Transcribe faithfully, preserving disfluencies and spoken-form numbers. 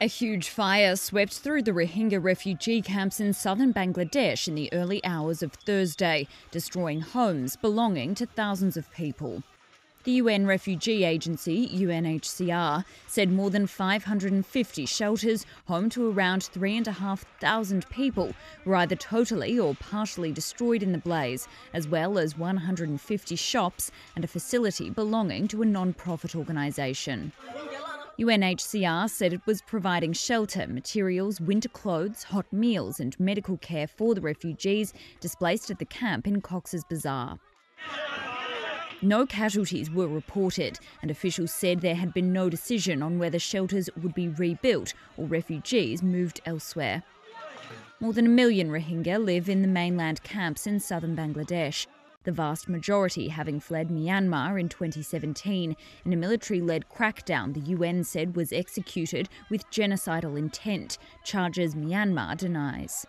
A huge fire swept through the Rohingya refugee camps in southern Bangladesh in the early hours of Thursday, destroying homes belonging to thousands of people. The U N refugee agency, U N H C R, said more than five hundred fifty shelters, home to around three thousand five hundred people, were either totally or partially destroyed in the blaze, as well as one hundred fifty shops and a facility belonging to a non-profit organisation. U N H C R said it was providing shelter, materials, winter clothes, hot meals and medical care for the refugees displaced at the camp in Cox's Bazaar. No casualties were reported, and officials said there had been no decision on whether shelters would be rebuilt or refugees moved elsewhere. More than a million Rohingya live in the mainland camps in southern Bangladesh, the vast majority having fled Myanmar in twenty seventeen in a military-led crackdown the U N said was executed with genocidal intent, charges Myanmar denies.